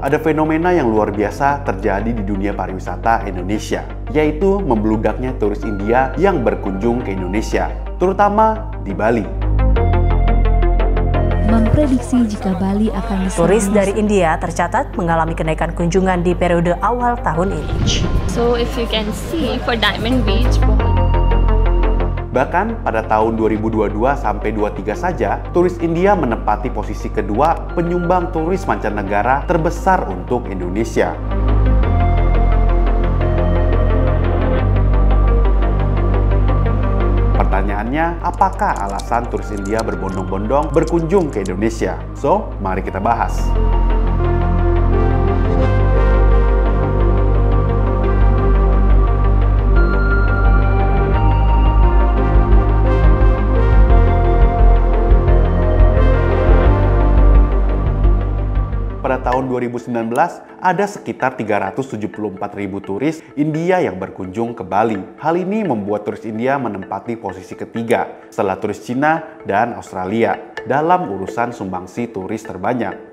ada fenomena yang luar biasa terjadi di dunia pariwisata Indonesia, yaitu membludaknya turis India yang berkunjung ke Indonesia, terutama di Bali. Memprediksi jika Bali akan diserang turis dari India tercatat mengalami kenaikan kunjungan di periode awal tahun ini. So if you can see for Diamond Beach, bahkan pada tahun 2022 sampai 2023 saja, turis India menempati posisi kedua penyumbang turis mancanegara terbesar untuk Indonesia. Pertanyaannya, apakah alasan turis India berbondong-bondong berkunjung ke Indonesia? So, mari kita bahas. Pada tahun 2019, ada sekitar 374.000 turis India yang berkunjung ke Bali. Hal ini membuat turis India menempati posisi ketiga setelah turis Cina dan Australia dalam urusan sumbangsi turis terbanyak.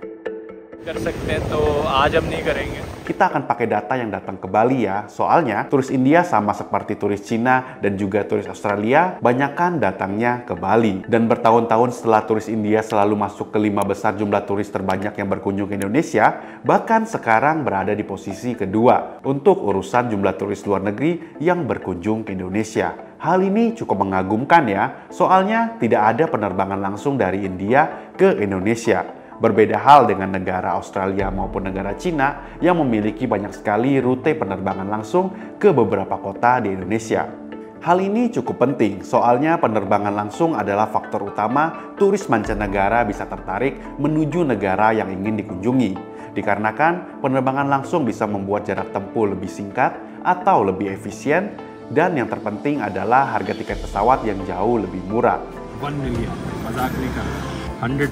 Kita akan pakai data yang datang ke Bali ya, soalnya turis India sama seperti turis Cina dan juga turis Australia banyakkan datangnya ke Bali. Dan bertahun-tahun setelah turis India selalu masuk ke 5 besar jumlah turis terbanyak yang berkunjung ke Indonesia, bahkan sekarang berada di posisi kedua untuk urusan jumlah turis luar negeri yang berkunjung ke Indonesia. Hal ini cukup mengagumkan ya, soalnya tidak ada penerbangan langsung dari India ke Indonesia. Berbeda hal dengan negara Australia maupun negara Cina yang memiliki banyak sekali rute penerbangan langsung ke beberapa kota di Indonesia. Hal ini cukup penting, soalnya penerbangan langsung adalah faktor utama turis mancanegara bisa tertarik menuju negara yang ingin dikunjungi. Dikarenakan penerbangan langsung bisa membuat jarak tempuh lebih singkat atau lebih efisien, dan yang terpenting adalah harga tiket pesawat yang jauh lebih murah. 1 million, mazak nikah, 100.000.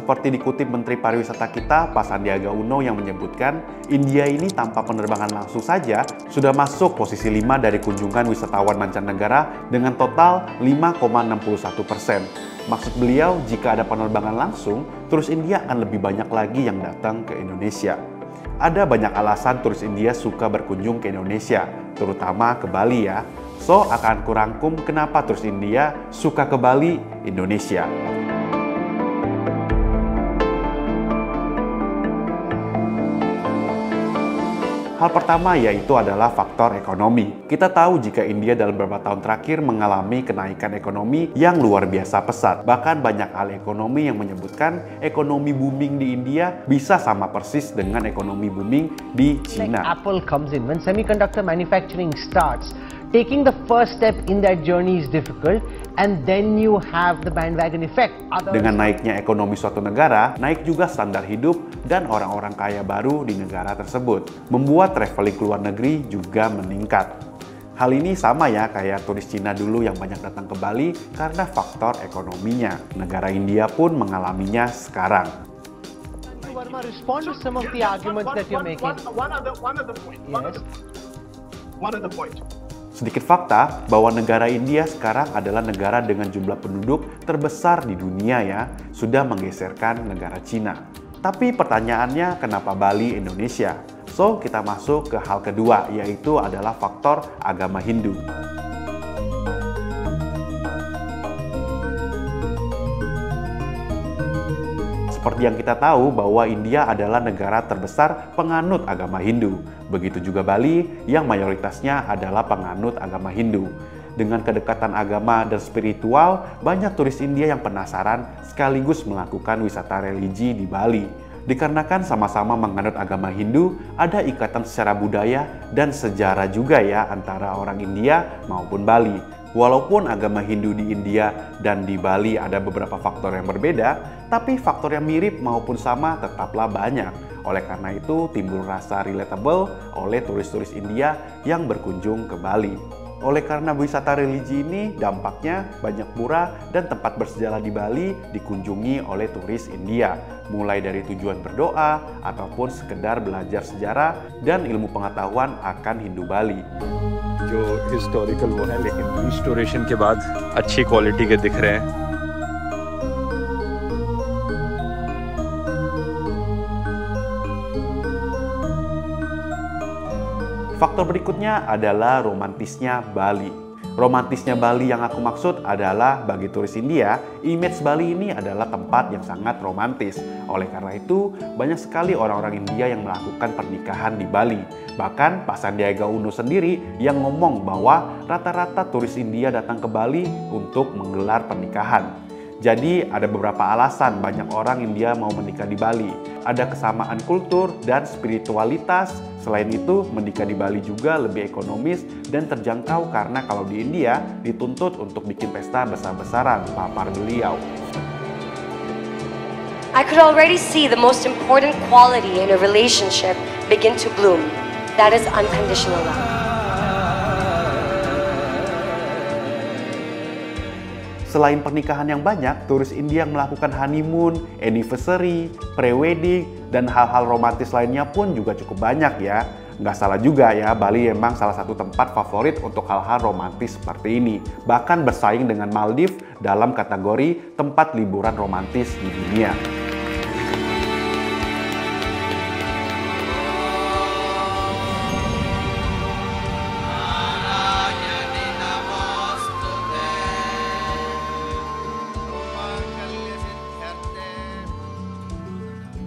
Seperti dikutip Menteri Pariwisata kita, Pak Sandiaga Uno yang menyebutkan, India ini tanpa penerbangan langsung saja sudah masuk posisi 5 dari kunjungan wisatawan mancanegara dengan total 5,61%. Maksud beliau, jika ada penerbangan langsung, turis India akan lebih banyak lagi yang datang ke Indonesia. Ada banyak alasan turis India suka berkunjung ke Indonesia, terutama ke Bali ya. So, akan aku rangkum kenapa turis India suka ke Bali, Indonesia. Hal pertama yaitu adalah faktor ekonomi. Kita tahu jika India dalam beberapa tahun terakhir mengalami kenaikan ekonomi yang luar biasa pesat. Bahkan banyak ahli ekonomi yang menyebutkan ekonomi booming di India bisa sama persis dengan ekonomi booming di China. Apple comes in when semiconductor manufacturing starts. Taking the first step in that journey is difficult, and then you have the bandwagon effect. Dengan naiknya ekonomi suatu negara, naik juga standar hidup dan orang-orang kaya baru di negara tersebut, membuat traveling ke luar negeri juga meningkat. Hal ini sama ya kayak turis Cina dulu yang banyak datang ke Bali karena faktor ekonominya. Negara India pun mengalaminya sekarang. Respond to some of the arguments that you're making. One other point. Sedikit fakta bahwa negara India sekarang adalah negara dengan jumlah penduduk terbesar di dunia ya, sudah menggeserkan negara Cina. Tapi pertanyaannya kenapa Bali Indonesia? So, kita masuk ke hal kedua, yaitu adalah faktor agama Hindu. Seperti yang kita tahu bahwa India adalah negara terbesar penganut agama Hindu. Begitu juga Bali yang mayoritasnya adalah penganut agama Hindu. Dengan kedekatan agama dan spiritual, banyak turis India yang penasaran sekaligus melakukan wisata religi di Bali. Dikarenakan sama-sama menganut agama Hindu, ada ikatan secara budaya dan sejarah juga ya antara orang India maupun Bali. Walaupun agama Hindu di India dan di Bali ada beberapa faktor yang berbeda, tapi faktor yang mirip maupun sama tetaplah banyak. Oleh karena itu, timbul rasa relatable oleh turis-turis India yang berkunjung ke Bali. Oleh karena wisata religi ini, dampaknya banyak pura dan tempat bersejarah di Bali dikunjungi oleh turis India. Mulai dari tujuan berdoa, ataupun sekedar belajar sejarah dan ilmu pengetahuan akan Hindu Bali. जो historical वो है लेकिन restoration के बाद अच्छी quality के दिख रहे हैं। Faktor berikutnya adalah romantisnya Bali. Romantisnya Bali yang aku maksud adalah bagi turis India, image Bali ini adalah tempat yang sangat romantis. Oleh karena itu, banyak sekali orang-orang India yang melakukan pernikahan di Bali. Bahkan Pak Sandiaga Uno sendiri yang ngomong bahwa rata-rata turis India datang ke Bali untuk menggelar pernikahan. Jadi ada beberapa alasan banyak orang India mau menikah di Bali. Ada kesamaan kultur dan spiritualitas. Selain itu, menikah di Bali juga lebih ekonomis dan terjangkau karena kalau di India dituntut untuk bikin pesta besar-besaran, papar beliau. I could already see the most important quality in a relationship begin to bloom. That is unconditional love. Selain pernikahan yang banyak, turis India yang melakukan honeymoon, anniversary, pre-wedding, dan hal-hal romantis lainnya pun juga cukup banyak ya. Nggak salah juga ya, Bali memang salah satu tempat favorit untuk hal-hal romantis seperti ini. Bahkan bersaing dengan Maldives dalam kategori tempat liburan romantis di dunia.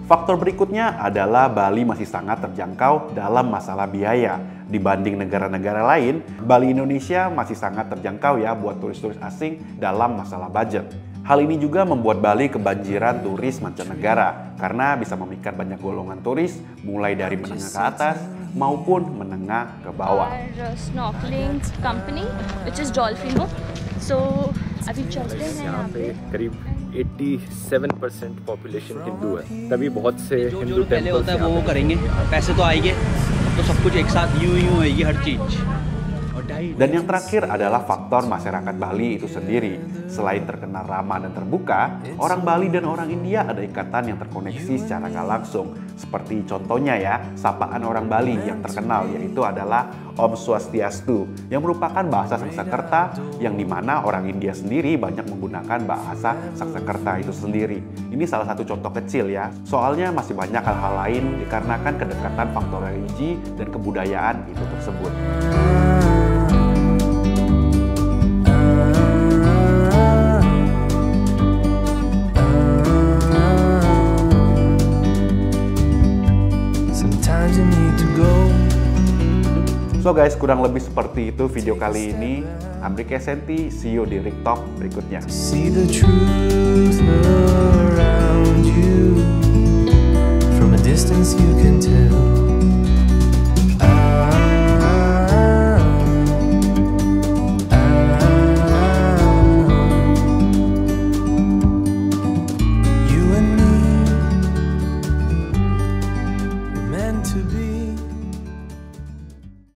Faktor berikutnya adalah Bali masih sangat terjangkau dalam masalah biaya. Dibanding negara-negara lain, Bali Indonesia masih sangat terjangkau ya buat turis-turis asing dalam masalah budget. Hal ini juga membuat Bali kebanjiran turis mancanegara karena bisa memikat banyak golongan turis mulai dari menengah ke atas maupun menengah ke bawah. Snorkeling company which is dolphin book. So abhi chalte hain 87% population Hindu है, तभी बहुत से Hindu पहले होता है वो करेंगे, पैसे तो आएंगे, तो सब कुछ एक साथ यूं है ये हर चीज. Dan yang terakhir adalah faktor masyarakat Bali itu sendiri. Selain terkenal ramah dan terbuka, orang Bali dan orang India ada ikatan yang terkoneksi secara nggak langsung. Seperti contohnya ya, sapaan orang Bali yang terkenal yaitu adalah Om Swastiastu, yang merupakan bahasa Sanskerta yang dimana orang India sendiri banyak menggunakan bahasa Sanskerta itu sendiri. Ini salah satu contoh kecil ya, soalnya masih banyak hal-hal lain dikarenakan kedekatan faktor religi dan kebudayaan itu tersebut. So guys, kurang lebih seperti itu video kali ini. I'm Ric snt, see you di Ric Talk berikutnya.